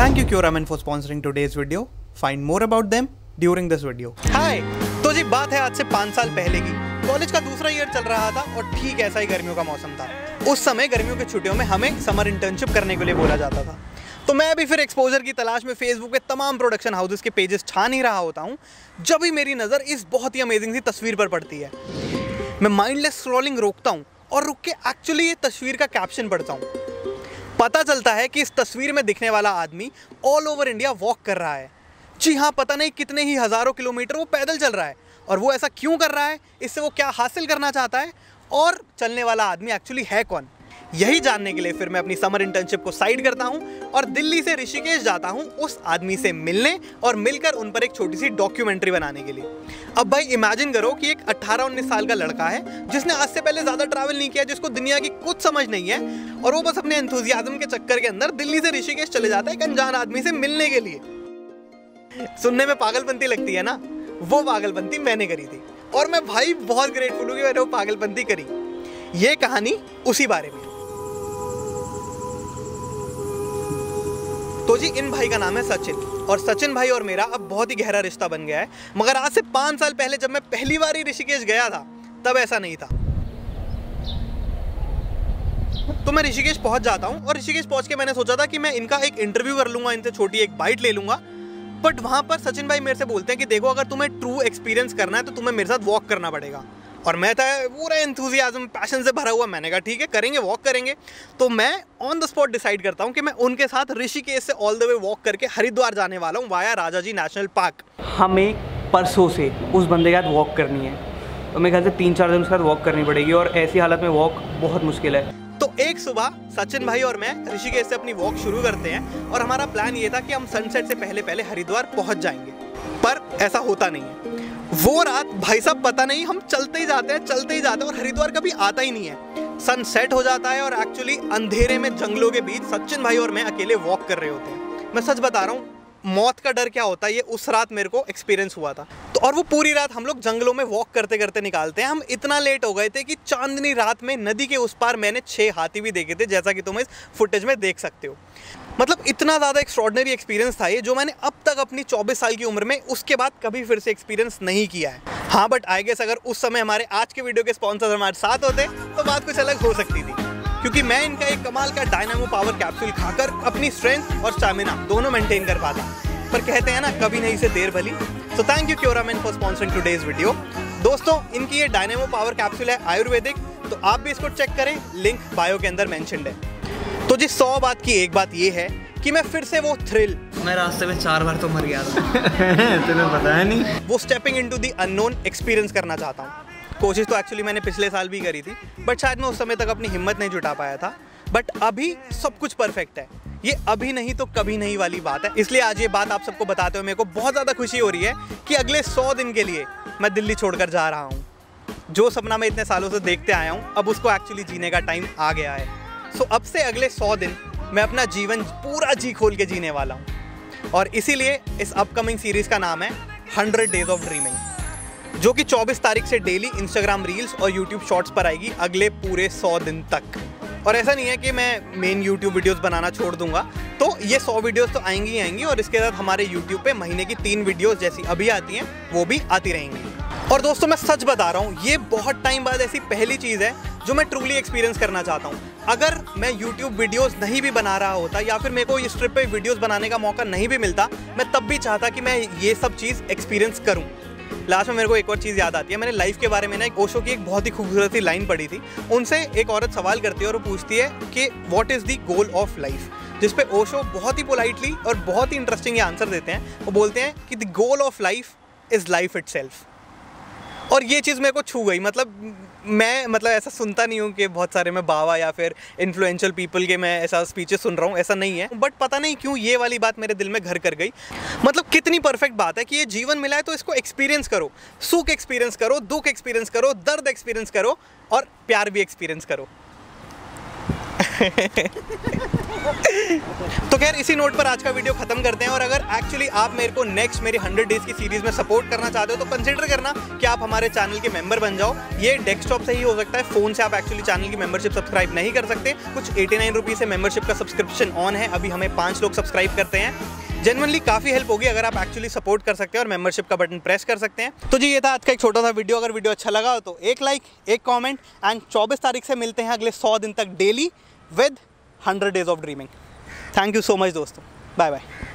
Thank you Curae for sponsoring today's video. Find more about them during this video. Hi! तो जी बात है आज से 5 साल पहले की। कॉलेज का दूसरा ईयर चल रहा था और ठीक ऐसा ही गर्मियों का मौसम था। उस समय गर्मियों की छुट्टियों में हमें समर इंटर्नशिप करने के लिए बोला जाता था। तो मैं अभी फिर एक्सपोजर की तलाश में फेसबुक पे तमाम प्रोडक्शन हाउसेस के पेजेस छान ही रहा होता हूँ, जब ही मेरी नज़र इस बहुत ही अमेजिंग सी तस्वीर पर पड़ती है। मैं माइंडलेस स्क्रॉलिंग रोकता हूँ और रुक के एक्चुअली ये तस्वीर का कैप्शन पढ़ता हूँ। पता चलता है कि इस तस्वीर में दिखने वाला आदमी ऑल ओवर इंडिया वॉक कर रहा है। जी हाँ, पता नहीं कितने ही हज़ारों किलोमीटर वो पैदल चल रहा है। और वो ऐसा क्यों कर रहा है, इससे वो क्या हासिल करना चाहता है, और चलने वाला आदमी एक्चुअली है कौन, यही जानने के लिए फिर मैं अपनी समर इंटर्नशिप को साइड करता हूँ और दिल्ली से ऋषिकेश जाता हूँ उस आदमी से मिलने और मिलकर उन पर एक छोटी सी डॉक्यूमेंट्री बनाने के लिए। अब भाई इमेजिन करो कि एक 18-19 साल का लड़का है जिसने आज से पहले ज़्यादा ट्रैवल नहीं किया, जिसको दुनिया की कुछ समझ नहीं है, और वो बस अपने एंथुजियाज्म के चक्कर के अंदर दिल्ली से ऋषिकेश चले जाता है एक अनजान आदमी से मिलने के लिए। सुनने में पागलपंती लगती है ना, वो पागलपंती मैंने करी थी और मैं भाई बहुत ग्रेटफुल हूँ कि मैंने वो पागलपंती करी। ये कहानी उसी बारे में। तो जी इन भाई का नाम है सचिन, और सचिन भाई और मेरा अब बहुत ही गहरा रिश्ता बन गया है। मगर आज से 5 साल पहले जब मैं पहली बार ही ऋषिकेश गया था तब ऐसा नहीं था। तो मैं ऋषिकेश पहुंच जाता हूं और ऋषिकेश पहुंच के मैंने सोचा था कि मैं इनका एक इंटरव्यू कर लूंगा, इनसे छोटी एक बाइट ले लूंगा। बट वहां पर सचिन भाई मेरे से बोलते हैं कि देखो, अगर तुम्हें ट्रू एक्सपीरियंस करना है तो तुम्हें मेरे साथ वॉक करना पड़ेगा। और मैं था पूरा एंथुजियाज्म पैशन से भरा हुआ, मैंने कहा ठीक है करेंगे, वॉक करेंगे। तो मैं ऑन द स्पॉट डिसाइड करता हूँ कि मैं उनके साथ ऋषिकेश से ऑल द वे वॉक करके हरिद्वार जाने वाला हूँ वाया राजाजी नेशनल पार्क। हमें परसों से उस बंदे के साथ वॉक करनी है, तो मेरे ख्याल से 3-4 दिन उसके साथ वॉक करनी पड़ेगी, और ऐसी हालत में वॉक बहुत मुश्किल है। तो एक सुबह सचिन भाई और मैं ऋषिकेश से अपनी वॉक शुरू करते हैं और हमारा प्लान ये था कि हम सनसेट से पहले पहले हरिद्वार पहुँच जाएंगे, पर ऐसा होता नहीं है। वो रात भाई साहब पता नहीं हम चलते ही जाते हैं और हरिद्वार कभी आता ही नहीं है। सनसेट हो जाता है और एक्चुअली अंधेरे में जंगलों के बीच सचिन भाई और मैं अकेले वॉक कर रहे होते हैं। मैं सच बता रहा हूँ, मौत का डर क्या होता है ये उस रात मेरे को एक्सपीरियंस हुआ था। तो और वो पूरी रात हम लोग जंगलों में वॉक करते करते निकालते हैं। हम इतना लेट हो गए थे कि चांदनी रात में नदी के उस पार मैंने 6 हाथी भी देखे थे, जैसा कि तुम इस फुटेज में देख सकते हो। मतलब इतना ज़्यादा एक्स्ट्रॉर्डनरी एक्सपीरियंस था ये, जो मैंने अब तक अपनी 24 साल की उम्र में उसके बाद कभी फिर से एक्सपीरियंस नहीं किया है। हाँ, बट आई गेस अगर उस समय हमारे आज के वीडियो के स्पॉन्सर हमारे साथ होते तो बात कुछ अलग हो सकती थी, क्योंकि मैं इनका एक कमाल का डायनामो पावर कैप्सूल खाकर अपनी स्ट्रेंथ और स्टेमिना दोनों मेंटेन कर पाता। पर कहते हैं ना, कभी नहीं से देर भली। So thank you Curae for sponsoring today's video. दोस्तों, इनकी ये डायनामो पावर कैप्सूल है आयुर्वेदिक, तो आप भी इसको चेक करें, लिंक बायो के अंदर मेंशन्ड है। तो जी 100 बात की एक बात ये है कि मैं फिर से वो थ्रिल, मैं रास्ते में 4 बार तो मर गया था तुम्हें पता है नहीं, वो stepping into the unknown experience करना चाहता हूँ। कोशिश तो एक्चुअली मैंने पिछले साल भी करी थी, बट शायद मैं उस समय तक अपनी हिम्मत नहीं जुटा पाया था। बट अभी सब कुछ परफेक्ट है, ये अभी नहीं तो कभी नहीं वाली बात है। इसलिए आज ये बात आप सबको बताते हुए मेरे को बहुत ज़्यादा खुशी हो रही है कि अगले 100 दिन के लिए मैं दिल्ली छोड़कर जा रहा हूँ। जो सपना मैं इतने सालों से देखते आया हूँ, अब उसको एक्चुअली जीने का टाइम आ गया है। सो अब से अगले 100 दिन मैं अपना जीवन पूरा जी खोल के जीने वाला हूँ। और इसीलिए इस अपकमिंग सीरीज़ का नाम है 100 Days of Dreaming, जो कि 24 तारीख से डेली इंस्टाग्राम रील्स और यूट्यूब शॉर्ट्स पर आएगी अगले पूरे 100 दिन तक। और ऐसा नहीं है कि मैं मेन यूट्यूब वीडियोस बनाना छोड़ दूंगा, तो ये 100 वीडियोज़ तो आएंगी आएंगी, और इसके साथ हमारे यूट्यूब पर महीने की 3 वीडियोज़ जैसी अभी आती हैं वो भी आती रहेंगी। और दोस्तों, मैं सच बता रहा हूँ, ये बहुत टाइम बाद ऐसी पहली चीज़ है जो मैं ट्रूली एक्सपीरियंस करना चाहता हूँ। अगर मैं YouTube वीडियोस नहीं भी बना रहा होता, या फिर मेरे को इस ट्रिप पे वीडियोस बनाने का मौका नहीं भी मिलता, मैं तब भी चाहता कि मैं ये सब चीज़ एक्सपीरियंस करूं। लास्ट में मेरे को एक और चीज़ याद आती है, मैंने लाइफ के बारे में ना एक ओशो की एक बहुत ही खूबसूरत सी लाइन पढ़ी थी। उनसे एक औरत सवाल करती है और वो पूछती है कि what is the goal of life, जिस पे ओशो बहुत ही पोलाइटली और बहुत ही इंटरेस्टिंग आंसर देते हैं। वो बोलते हैं कि the goal of life is life itself. और ये चीज़ मेरे को छू गई। मतलब मैं ऐसा सुनता नहीं हूँ कि बहुत सारे मैं बाबा या फिर इन्फ्लुएंशियल पीपल के मैं ऐसा स्पीचेस सुन रहा हूँ, ऐसा नहीं है। बट पता नहीं क्यों ये वाली बात मेरे दिल में घर कर गई। मतलब कितनी परफेक्ट बात है कि ये जीवन मिला है तो इसको एक्सपीरियंस करो, सुख एक्सपीरियंस करो, दुख एक्सपीरियंस करो, दर्द एक्सपीरियंस करो, और प्यार भी एक्सपीरियंस करो तो खैर इसी नोट पर आज का वीडियो खत्म करते हैं। और अगर एक्चुअली आप मेरे को नेक्स्ट मेरी 100 डेज की सीरीज में सपोर्ट करना चाहते हो तो कंसिडर करना कि आप हमारे चैनल के मेंबर बन जाओ। ये डेस्कटॉप से ही हो सकता है, फोन से आप एक्चुअली चैनल की मेंबरशिप सब्सक्राइब नहीं कर सकते। कुछ 89 रुपीज से मेंबरशिप का सब्सक्रिप्शन ऑन है, अभी हमें 5 लोग सब्सक्राइब करते हैं। जेन्युइनली काफ़ी हेल्प होगी अगर आप एक्चुअली सपोर्ट कर सकते हैं और मेंबरशिप का बटन प्रेस कर सकते हैं। तो जी ये था आज का एक छोटा सा वीडियो। अगर वीडियो अच्छा लगा हो तो एक लाइक, एक कॉमेंट एंड 24 तारीख से मिलते हैं अगले 100 दिन तक daily with 100 days of dreaming. Thank you so much दोस्तों, बाय बाय।